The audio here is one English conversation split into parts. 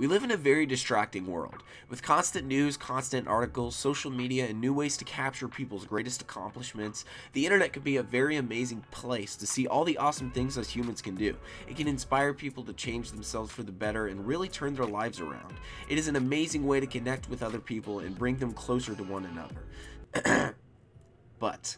We live in a very distracting world, with constant news, constant articles, social media, and new ways to capture people's greatest accomplishments. The internet can be a very amazing place to see all the awesome things us humans can do. It can inspire people to change themselves for the better and really turn their lives around. It is an amazing way to connect with other people and bring them closer to one another. But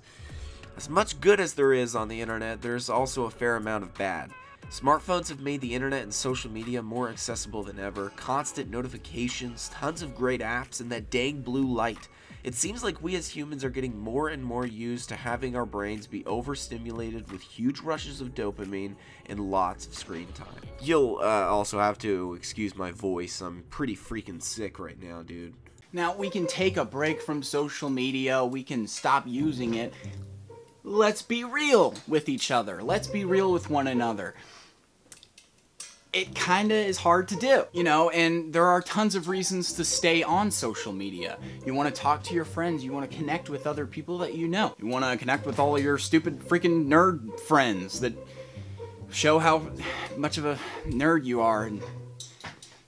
as much good as there is on the internet, there's also a fair amount of bad. Smartphones have made the internet and social media more accessible than ever. Constant notifications, tons of great apps, and that dang blue light. It seems like we as humans are getting more and more used to having our brains be overstimulated with huge rushes of dopamine and lots of screen time. You'll also have to excuse my voice. I'm pretty freaking sick right now, dude. Now, we can take a break from social media. We can stop using it. Let's be real with each other. Let's be real with one another. It kinda is hard to do, you know, and there are tons of reasons to stay on social media. You wanna talk to your friends, you wanna connect with other people that you know. You wanna connect with all of your stupid freaking nerd friends that show how much of a nerd you are, and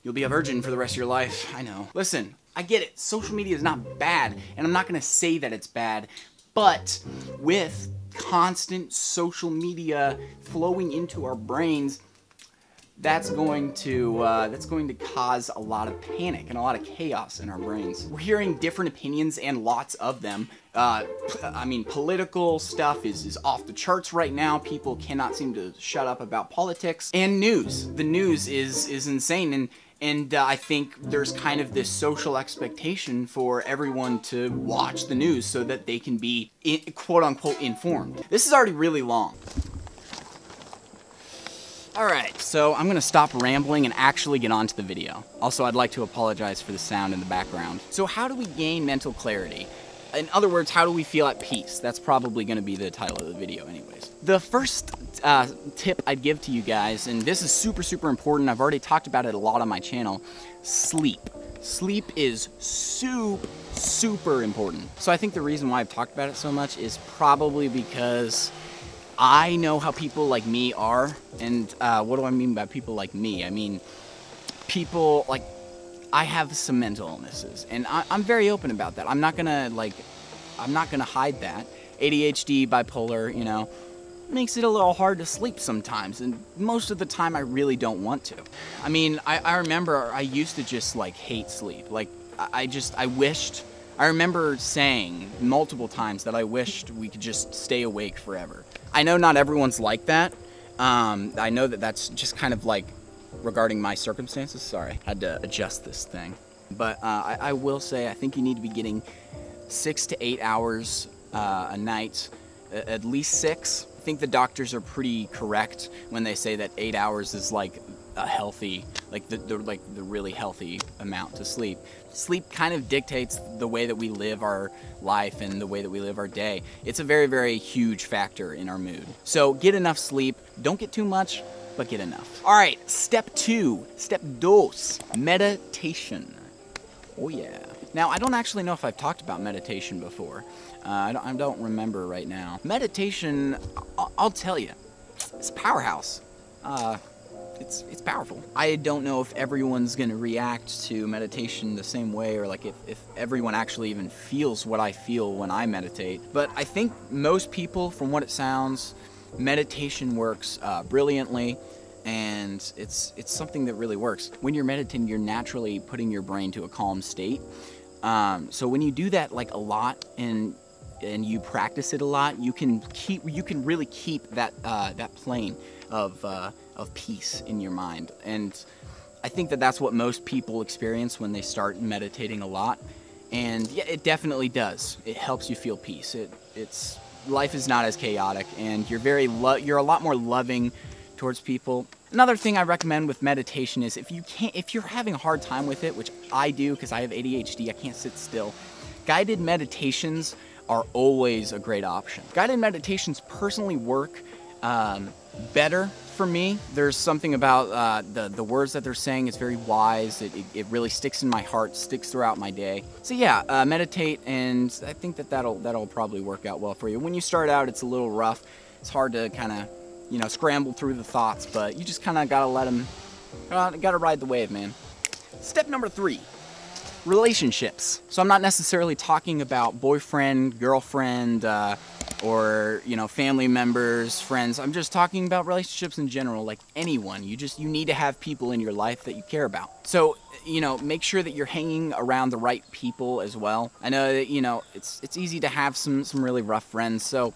you'll be a virgin for the rest of your life, I know. Listen, I get it, social media is not bad, and I'm not gonna say that it's bad, but with constant social media flowing into our brains, that's going to cause a lot of panic and a lot of chaos in our brains. We're hearing different opinions and lots of them. I mean, political stuff is off the charts right now. People cannot seem to shut up about politics. And news. The news is insane. And I think there's kind of this social expectation for everyone to watch the news so that they can be, quote-unquote, informed. This is already really long. Alright, so I'm gonna stop rambling and actually get on to the video. Also, I'd like to apologize for the sound in the background. So how do we gain mental clarity? In other words, how do we feel at peace? That's probably gonna be the title of the video anyways. The first tip I'd give to you guys, and this is super, super important, I've already talked about it a lot on my channel, sleep. Sleep is super, super important. So I think the reason why I've talked about it so much is probably because I know how people like me are, and what do I mean by people like me? I mean, people like, I have some mental illnesses, and I'm very open about that. I'm not gonna hide that. ADHD, bipolar, you know, makes it a little hard to sleep sometimes, and most of the time I really don't want to. I mean, I remember I used to just like hate sleep. Like, I remember saying multiple times that I wished we could just stay awake forever. I know not everyone's like that. I know that that's just kind of like regarding my circumstances. Sorry, had to adjust this thing. But I will say, I think you need to be getting 6 to 8 hours a night, at least 6. I think the doctors are pretty correct when they say that 8 hours is like a healthy, like the really healthy amount to sleep. Sleep kind of dictates the way that we live our life and the way that we live our day. It's a very, very huge factor in our mood. So get enough sleep. Don't get too much, but get enough. All right, step 2, meditation. Oh yeah. Now, I don't actually know if I've talked about meditation before. I don't remember right now. Meditation, I'll tell you, it's a powerhouse. It's powerful. I don't know if everyone's gonna react to meditation the same way, or like if everyone actually even feels what I feel when I meditate. But I think most people, from what it sounds, meditation works brilliantly, and it's something that really works. When you're meditating, you're naturally putting your brain to a calm state. So when you do that like a lot and you practice it a lot, you can really keep that plane of peace in your mind. And I think that that's what most people experience when they start meditating a lot. And yeah, it definitely does. It helps you feel peace. It's life is not as chaotic, and you're a lot more loving towards people. Another thing I recommend with meditation is if you're having a hard time with it, which I do because I have ADHD, I can't sit still. Guided meditations are always a great option. Guided meditations personally work better for me. There's something about the words that they're saying is very wise. It really sticks in my heart, sticks throughout my day. So yeah, meditate, and I think that'll probably work out well for you. When you start out, it's a little rough. It's hard to kind of, you know, scramble through the thoughts, but you just kind of gotta ride the wave, man. Step number 3, relationships. So I'm not necessarily talking about boyfriend, girlfriend, or family members, friends. I'm just talking about relationships in general, like anyone. You need to have people in your life that you care about. So, make sure that you're hanging around the right people as well. I know that, it's easy to have some really rough friends. So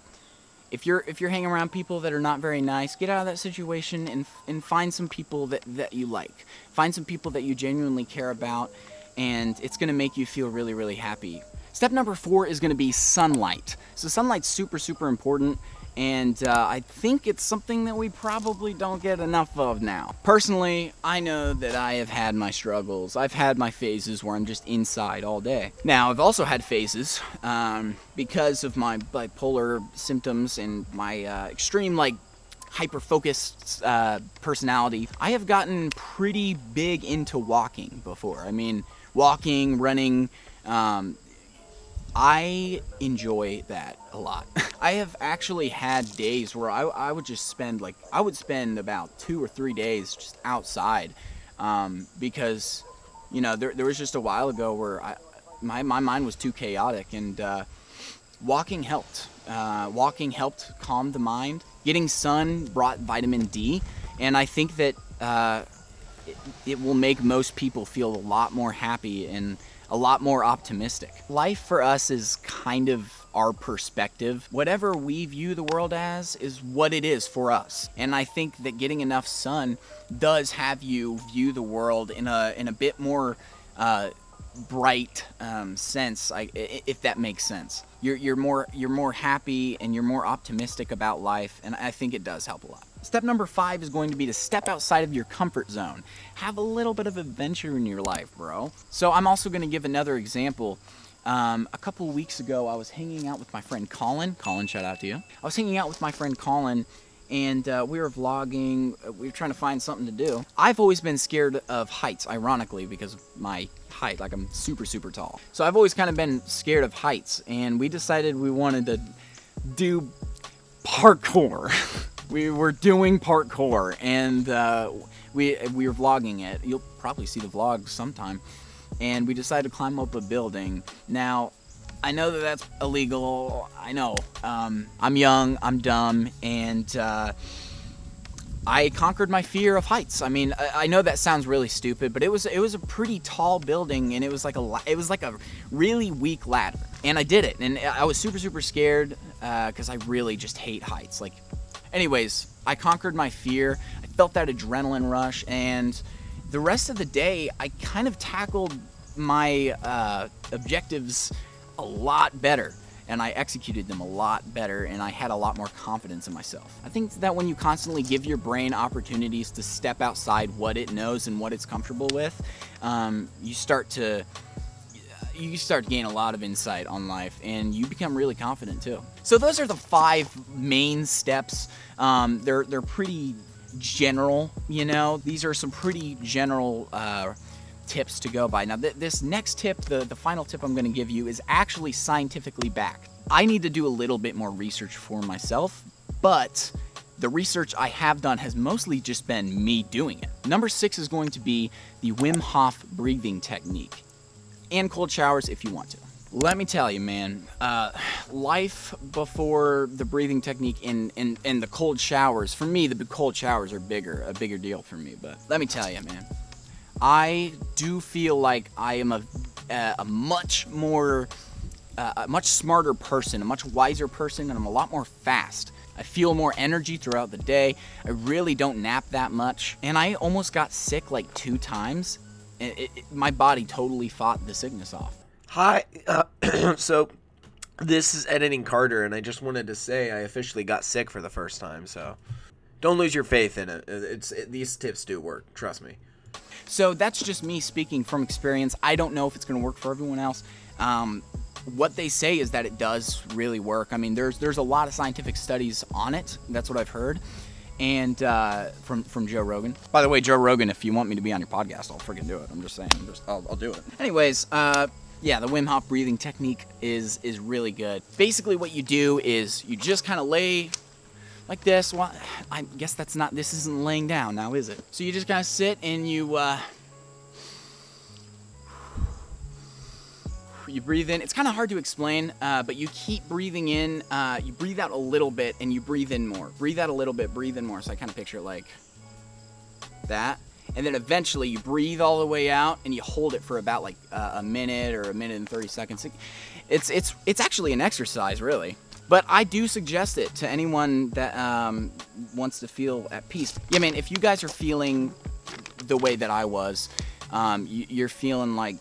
if you're hanging around people that are not very nice, get out of that situation and find some people that you like. Find some people that you genuinely care about, and it's gonna make you feel really, really happy. Step number 4 is gonna be sunlight. So sunlight's super, super important, and I think it's something that we probably don't get enough of now. Personally, I know that I have had my struggles. I've had my phases where I'm just inside all day. Now, I've also had phases because of my bipolar symptoms and my extreme, hyper-focused personality. I have gotten pretty big into walking before. I mean, walking, running, I enjoy that a lot. I have actually had days where I would just spend about 2 or 3 days just outside because, there was just a while ago where my mind was too chaotic, and walking helped. Walking helped calm the mind. Getting sun brought vitamin D, and I think that it will make most people feel a lot more happy and a lot more optimistic. Life for us is kind of our perspective. Whatever we view the world as is what it is for us. And I think that getting enough sun does have you view the world in a bit more bright sense, if that makes sense. You're more happy and you're more optimistic about life, and I think it does help a lot. Step number 5 is going to be to step outside of your comfort zone. Have a little bit of adventure in your life, bro. So I'm also going to give another example. A couple weeks ago, I was hanging out with my friend Colin. Colin, shout out to you. I was hanging out with my friend Colin, and we were vlogging. We were trying to find something to do. I've always been scared of heights, ironically, because of my height. I'm super, super tall. So I've always kind of been scared of heights, and we decided we wanted to do parkour. We were doing parkour, and we were vlogging it. You'll probably see the vlog sometime. And we decided to climb up a building. Now, I know that that's illegal. I know. I'm young, I'm dumb, and I conquered my fear of heights. I mean, I know that sounds really stupid, but it was a pretty tall building, and it was like a really weak ladder. And I did it, and I was super, super scared because I really just hate heights. Anyways, I conquered my fear. I felt that adrenaline rush, and the rest of the day, I kind of tackled my objectives a lot better, and I executed them a lot better, and I had a lot more confidence in myself. I think that when you constantly give your brain opportunities to step outside what it knows and what it's comfortable with, you start to gain a lot of insight on life, and you become really confident too. So those are the 5 main steps. They're pretty general, These are some pretty general tips to go by. Now this next tip, the final tip I'm gonna give you, is actually scientifically backed. I need to do a little bit more research for myself, but the research I have done has mostly just been me doing it. Number 6 is going to be the Wim Hof breathing technique. And cold showers if you want to. Let me tell you, man, life before the breathing technique and the cold showers, for me, the cold showers are a bigger deal for me. But let me tell you, man, I do feel like I am a much smarter person, a much wiser person, and I'm a lot more fast. I feel more energy throughout the day. I really don't nap that much. And I almost got sick 2 times. My body totally fought the sickness off. Hi, so this is Editing Carter, and I just wanted to say I officially got sick for the first time, so don't lose your faith in it. These tips do work, trust me. So that's just me speaking from experience. I don't know if it's going to work for everyone else. What they say is that it does really work. I mean, there's a lot of scientific studies on it. That's what I've heard. And from Joe Rogan. By the way, Joe Rogan, if you want me to be on your podcast, I'll freaking do it. I'm just saying, I'll do it. Anyways, yeah, the Wim Hof breathing technique is really good. Basically what you do is you just kind of lay like this. Well, I guess this isn't laying down now, is it? So you just kind of sit and you you breathe in. It's kind of hard to explain, but you keep breathing in. You breathe out a little bit and you breathe in more. Breathe out a little bit, breathe in more. So I kind of picture it like that. And then eventually you breathe all the way out and you hold it for about like a minute or a minute and 30 seconds. It's actually an exercise, really. But I do suggest it to anyone that wants to feel at peace. Yeah, man, if you guys are feeling the way that I was, you're feeling like,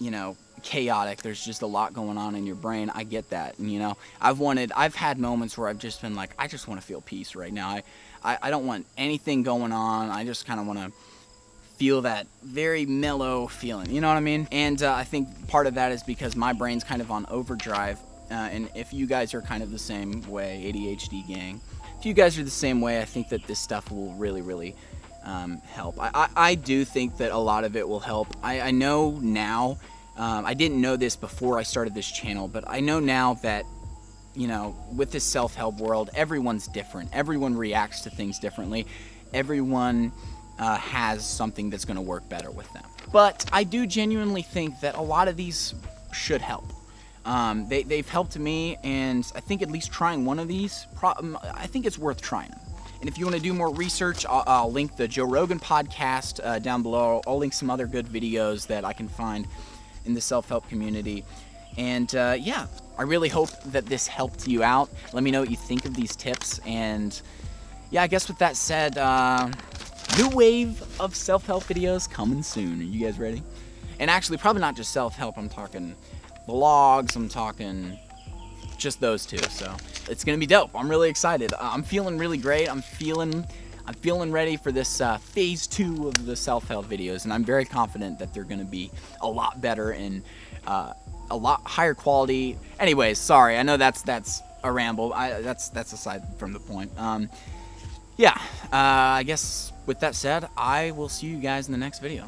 you know, chaotic. There's just a lot going on in your brain. I get that. And, you know, I've had moments where I've just been like, I just want to feel peace right now. I don't want anything going on. I just kind of want to feel that very mellow feeling. You know what I mean? And I think part of that is because my brain's kind of on overdrive. And if you guys are kind of the same way, ADHD gang, if you guys are the same way, I think that this stuff will really, really help. I do think that a lot of it will help. I know now, I didn't know this before I started this channel, but I know now that, you know, with this self-help world, everyone's different. Everyone reacts to things differently. Everyone has something that's going to work better with them. But I do genuinely think that a lot of these should help. They've helped me, and I think at least trying one of these, I think it's worth trying. And if you want to do more research, I'll link the Joe Rogan podcast down below. I'll link some other good videos that I can find in the self-help community. And yeah, I really hope that this helped you out. Let me know what you think of these tips. And yeah, I guess with that said, new wave of self-help videos coming soon. Are you guys ready? And actually, probably not just self-help. I'm talking vlogs, I'm talking just those two, so it's gonna be dope. I'm really excited. I'm feeling really great. I'm feeling ready for this phase two of the self-help videos, and I'm very confident that they're gonna be a lot better and a lot higher quality. Anyways, sorry, I know that's a ramble. That's aside from the point. Yeah, I guess with that said, I will see you guys in the next video.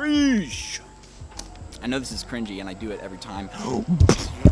Peace. I know this is cringy, and I do it every time.